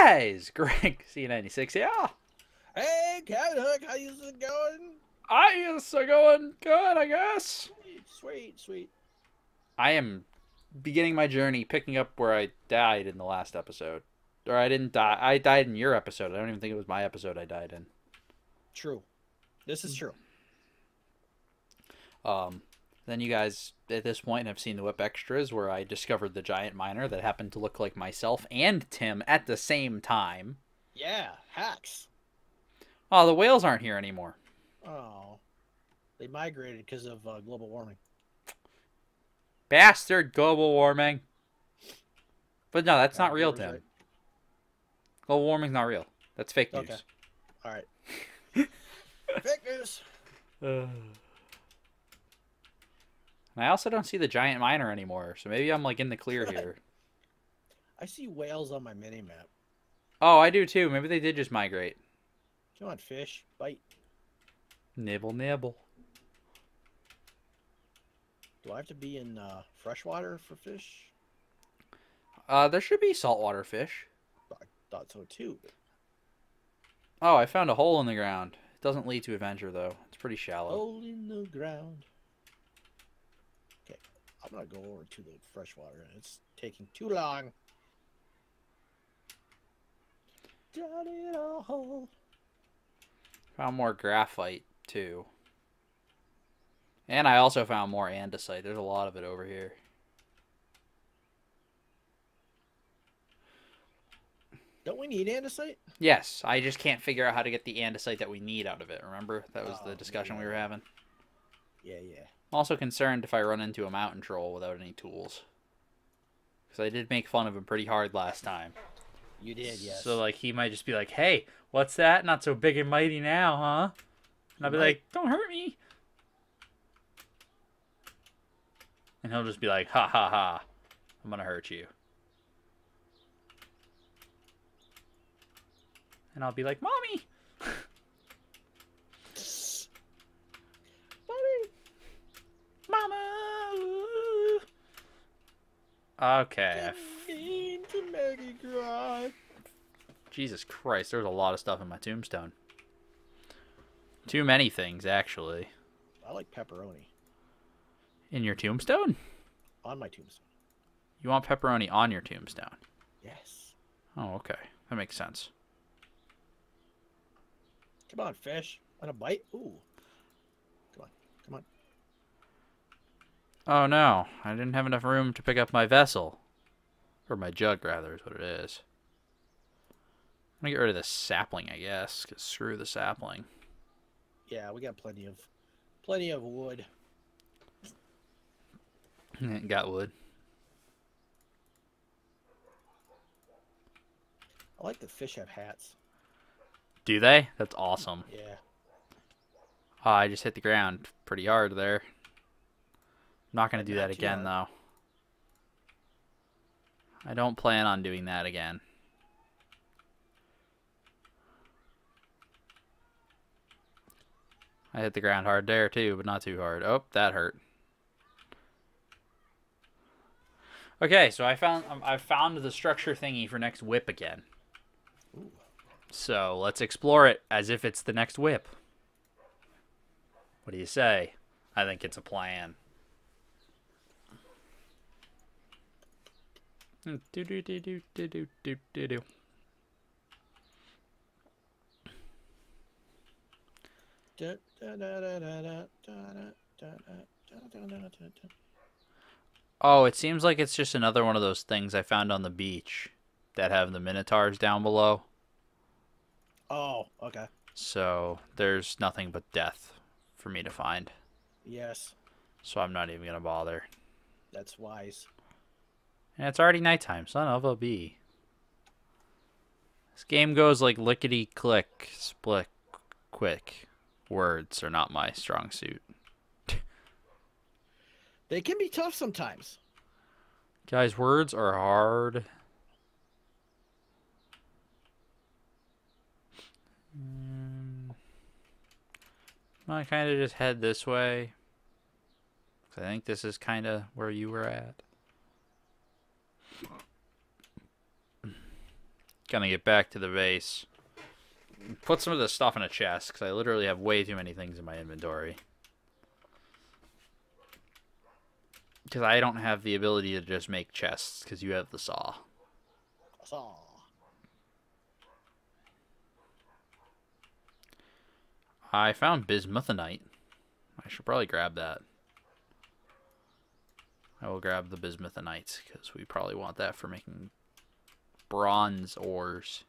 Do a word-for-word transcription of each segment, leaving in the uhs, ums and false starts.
guys, Greg C ninety-six here. Hey, Kevin Hook, how you going? I is going good, I guess. Sweet, sweet. I am beginning my journey, picking up where I died in the last episode. Or I didn't die. I died in your episode. I don't even think it was my episode I died in. True. This is true. Um, then you guys, at this point, have seen the whip extras where I discovered the giant miner that happened to look like myself and Tim at the same time. Yeah, hacks. Oh, the whales aren't here anymore. Oh. They migrated because of uh, global warming. Bastard global warming. But no, that's not real, Tim. Global warming's not real. That's fake news. Okay. All right. Fake news. Uh, I also don't see the giant miner anymore, so maybe I'm like in the clear here. I see whales on my mini map. Oh, I do too. Maybe they did just migrate. Come on, fish, bite. Nibble, nibble. Do I have to be in uh, freshwater for fish? Uh, there should be saltwater fish. I thought so too. Oh, I found a hole in the ground. It doesn't lead to adventure though. It's pretty shallow. Hole in the ground. Okay, I'm gonna go over to the freshwater. It's taking too long. Down in a hole. Found more graphite too. And I also found more andesite. There's a lot of it over here. Don't we need andesite? Yes. I just can't figure out how to get the andesite that we need out of it. Remember? That was oh, the discussion yeah. we were having. Yeah, yeah. I'm also concerned if I run into a mountain troll without any tools. Because I did make fun of him pretty hard last time. You did, yes. So, like, he might just be like, hey, what's that? Not so big and mighty now, huh? And I'll be might. like, don't hurt me. And he'll just be like, ha, ha, ha. I'm going to hurt you. And I'll be like, Mommy! Mommy! Mama! Okay. Jesus Christ, there's a lot of stuff in my tombstone. Too many things, actually. I like pepperoni. In your tombstone? On my tombstone. You want pepperoni on your tombstone? Yes. Oh, okay. That makes sense. Come on, fish. Want a bite? Ooh. Come on. Come on. Oh, no. I didn't have enough room to pick up my vessel. Or my jug, rather, is what it is. I'm going to get rid of this sapling, I guess, because screw the sapling. Yeah, we got plenty of, plenty of wood. Got wood. I like the fish have hats. Do they? That's awesome. Yeah. Oh, I just hit the ground pretty hard there. I'm not going to do that again, though. I don't plan on doing that again. I hit the ground hard there, too, but not too hard. Oh, that hurt. Okay, so I found um, I found the structure thingy for next whip again. Ooh. So let's explore it as if it's the next whip. What do you say? I think it's a plan. Do do do do do do do do do. Oh, it seems like it's just another one of those things I found on the beach that have the minotaurs down below. Oh, okay. So there's nothing but death for me to find. Yes. So I'm not even gonna bother. That's wise. And it's already nighttime, son of a bee. This game goes like lickety click, split quick. Words are not my strong suit. They can be tough sometimes. Guys, words are hard. I kind of just head this way. I think this is kind of where you were at. Gonna get back to the base. Put some of this stuff in a chest, because I literally have way too many things in my inventory. Because I don't have the ability to just make chests, because you have the saw. Saw. I found bismuthinite. I should probably grab that. I will grab the bismuthinite, because we probably want that for making bronze ores.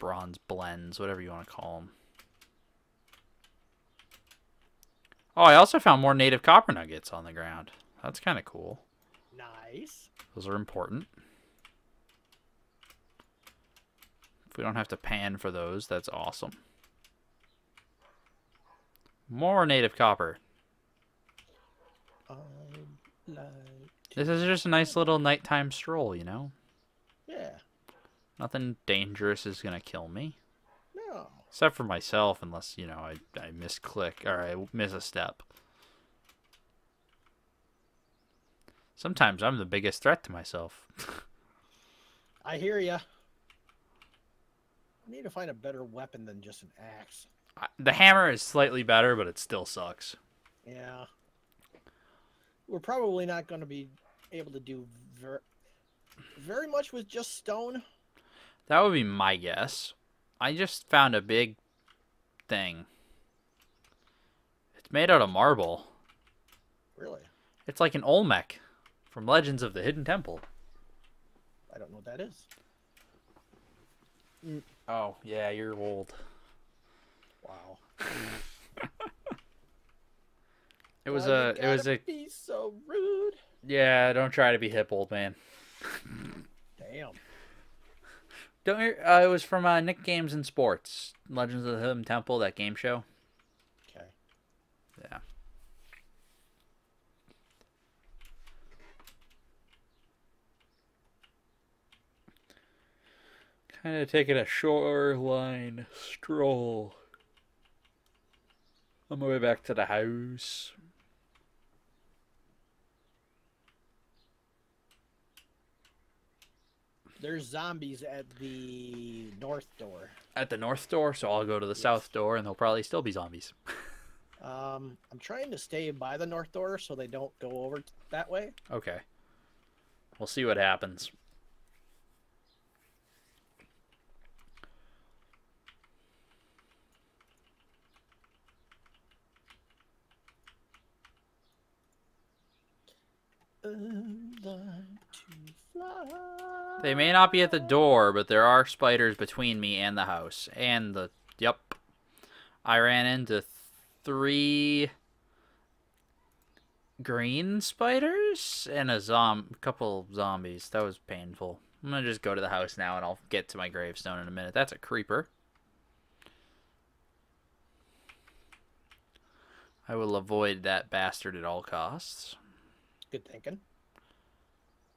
Bronze blends, whatever you want to call them. Oh, I also found more native copper nuggets on the ground. That's kind of cool. Nice. Those are important. If we don't have to pan for those, that's awesome. More native copper. This is just a nice little nighttime stroll, you know? Yeah. Nothing dangerous is going to kill me. No. Except for myself, unless, you know, I, I misclick or I miss a step. Sometimes I'm the biggest threat to myself. I hear ya. I need to find a better weapon than just an axe. I, the hammer is slightly better, but it still sucks. Yeah. We're probably not going to be able to do ver very much with just stone. That would be my guess. I just found a big thing. It's made out of marble. Really? It's like an Olmec from Legends of the Hidden Temple. I don't know what that is. Mm. Oh, yeah, you're old. Wow. It was Why a... It was a... Be so rude. Yeah, don't try to be hip, old man. Damn. Don't you, uh, it was from uh, Nick Games and Sports, Legends of the Hidden Temple, that game show. Okay. Yeah. Kind of taking a shoreline stroll on my way back to the house. There's zombies at the north door. At the north door, so I'll go to the yes. south door, and there'll probably still be zombies. um, I'm trying to stay by the north door so they don't go over that way. Okay. We'll see what happens. They may not be at the door, but there are spiders between me and the house. And the... Yep. I ran into three green spiders and a zom- couple zombies. That was painful. I'm going to just go to the house now and I'll get to my gravestone in a minute. That's a creeper. I will avoid that bastard at all costs. Good thinking.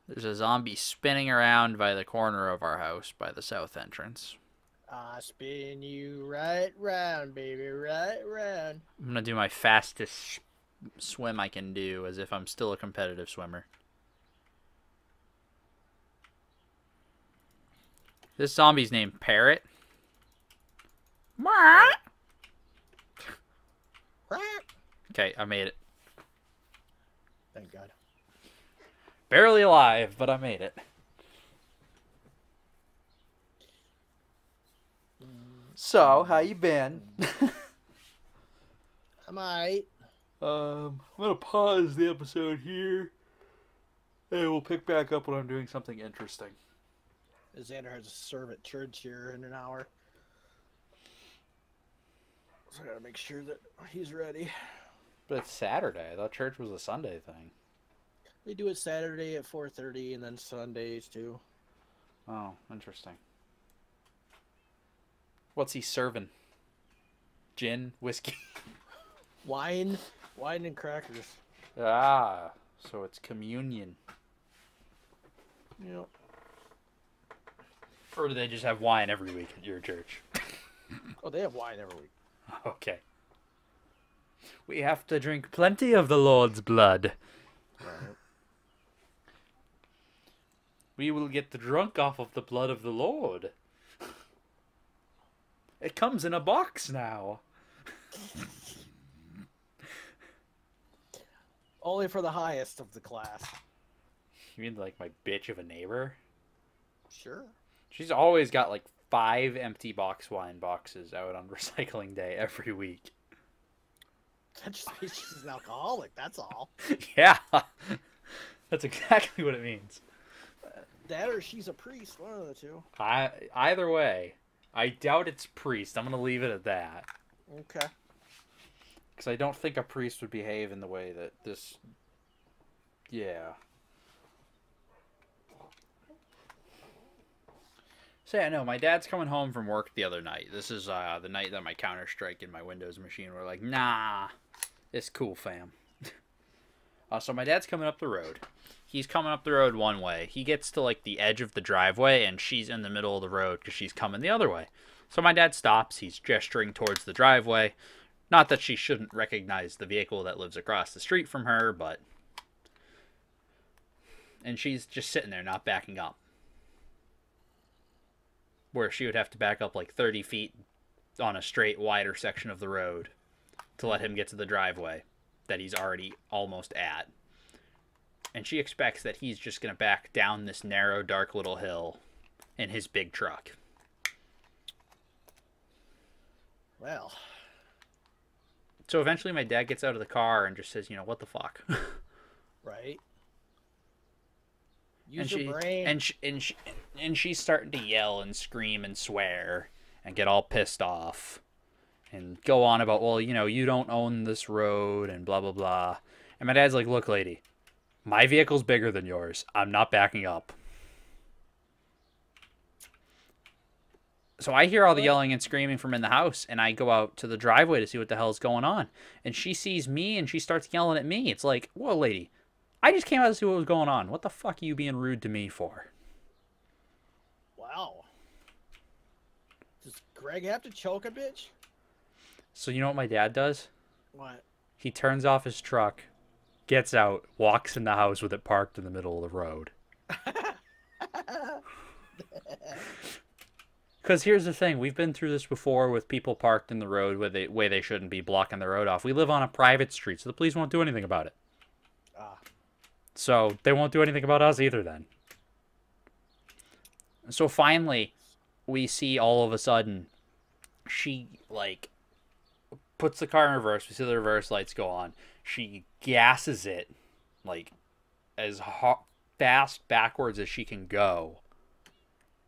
There's a zombie spinning around by the corner of our house, by the south entrance. I spin you right round, baby, right round. I'm going to do my fastest swim I can do, as if I'm still a competitive swimmer. This zombie's named Parrot. Okay, I made it. Thank God. Barely alive, but I made it. So, how you been? I'm alright. Um, I'm gonna pause the episode here, and we'll pick back up when I'm doing something interesting. Xander has to serve at church here in an hour, so I gotta make sure that he's ready. But it's Saturday. I thought church was a Sunday thing. They do it Saturday at four thirty and then Sundays, too. Oh, interesting. What's he serving? Gin? Whiskey? Wine. Wine and crackers. Ah, so it's communion. Yep. Or do they just have wine every week at your church? Oh, they have wine every week. Okay. We have to drink plenty of the Lord's blood. Right. we will get drunk off of the blood of the Lord. It comes in a box now. Only for the highest of the class. You mean like my bitch of a neighbor? Sure. She's always got like five empty box wine boxes out on recycling day every week. That just means she's an alcoholic, that's all. Yeah. That's exactly what it means. That or she's a priest, one of the two. I, either way, I doubt it's priest. I'm going to leave it at that. Okay. Because I don't think a priest would behave in the way that this... Yeah. So yeah, no, my dad's coming home from work the other night. This is uh, the night that my Counter Strike and my Windows machine were like, nah, it's cool, fam. uh, so my dad's coming up the road. He's coming up the road one way. He gets to like the edge of the driveway, and she's in the middle of the road because she's coming the other way. So my dad stops. He's gesturing towards the driveway. Not that she shouldn't recognize the vehicle that lives across the street from her, but... And she's just sitting there, not backing up. Where she would have to back up like thirty feet on a straight, wider section of the road to let him get to the driveway that he's already almost at. And she expects that he's just going to back down this narrow, dark little hill in his big truck. Well... So eventually my dad gets out of the car and just says, you know, what the fuck? Right. Use and your she, brain. And she, and, she, and she's starting to yell and scream and swear and get all pissed off and go on about, well, you know, you don't own this road and blah, blah, blah. And my dad's like, look, lady, my vehicle's bigger than yours. I'm not backing up. So I hear all the yelling and screaming from in the house, and I go out to the driveway to see what the hell is going on. And she sees me, and she starts yelling at me. It's like, whoa, lady, I just came out to see what was going on. What the fuck are you being rude to me for? Wow. Does Greg have to choke a bitch? So you know what my dad does? What? He turns off his truck, gets out, walks in the house with it parked in the middle of the road. Because here's the thing, we've been through this before with people parked in the road where they, where they shouldn't be, blocking the road off. We live on a private street, so the police won't do anything about it. Ah. So they won't do anything about us either then. So finally, we see all of a sudden, she, like, puts the car in reverse. We see the reverse lights go on. She gasses it, like, as ho- fast backwards as she can go.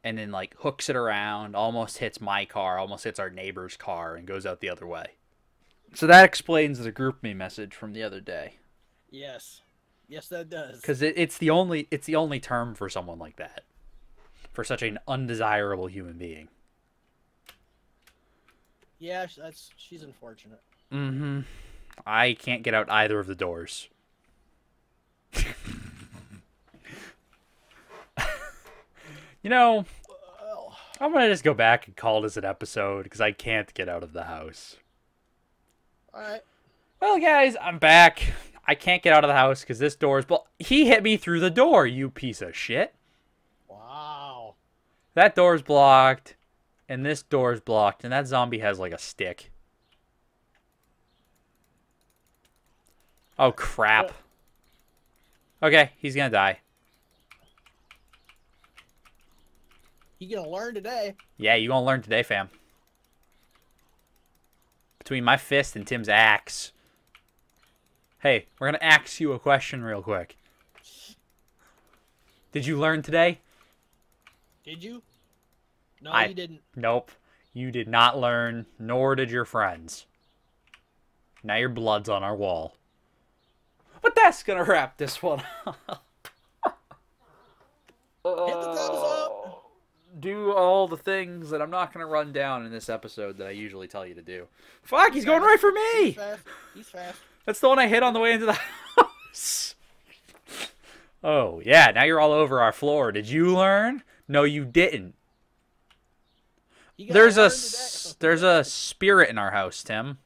And then, like, hooks it around, almost hits my car, almost hits our neighbor's car, and goes out the other way. So that explains the group me message from the other day. Yes. Yes, that does. Because it, it's the only it's the only term for someone like that. For such an undesirable human being. Yeah, that's she's unfortunate. Mm-hmm. I can't get out either of the doors. You know, I'm going to just go back and call this an episode because I can't get out of the house. All right. Well, guys, I'm back. I can't get out of the house because this door is... Well, he hit me through the door, you piece of shit. Wow. That door's blocked, and this door's blocked, and that zombie has, like, a stick. Oh, crap. Okay, he's going to die. You're gonna learn today. Yeah, you're gonna learn today, fam. Between my fist and Tim's axe. Hey, we're gonna axe you a question real quick. Did you learn today? Did you? No, I, you didn't. Nope. You did not learn, nor did your friends. Now your blood's on our wall. But that's gonna wrap this one up. uh... Hit the thumbs up. Do all the things that I'm not going to run down in this episode that I usually tell you to do. Fuck, he's, he's going right for me! He's fast. He's fast. That's the one I hit on the way into the house. Oh, yeah, now you're all over our floor. Did you learn? No, you didn't. You there's a there's a spirit in our house, Tim.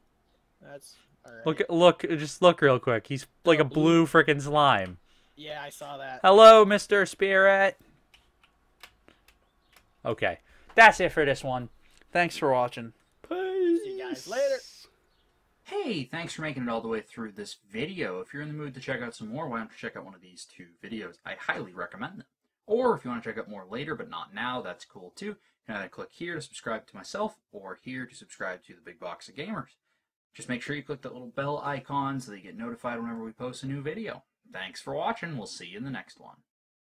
That's all right. Look, look, just look real quick. He's like oh, a blue, blue freaking slime. Yeah, I saw that. Hello, Mister Spirit. Okay, that's it for this one. Thanks for watching. Peace. See you guys later. Hey, thanks for making it all the way through this video. If you're in the mood to check out some more, why don't you check out one of these two videos? I highly recommend them. Or if you want to check out more later, but not now, that's cool too. You can either click here to subscribe to myself, or here to subscribe to the Big Box of Gamers. Just make sure you click that little bell icon so that you get notified whenever we post a new video. Thanks for watching. We'll see you in the next one.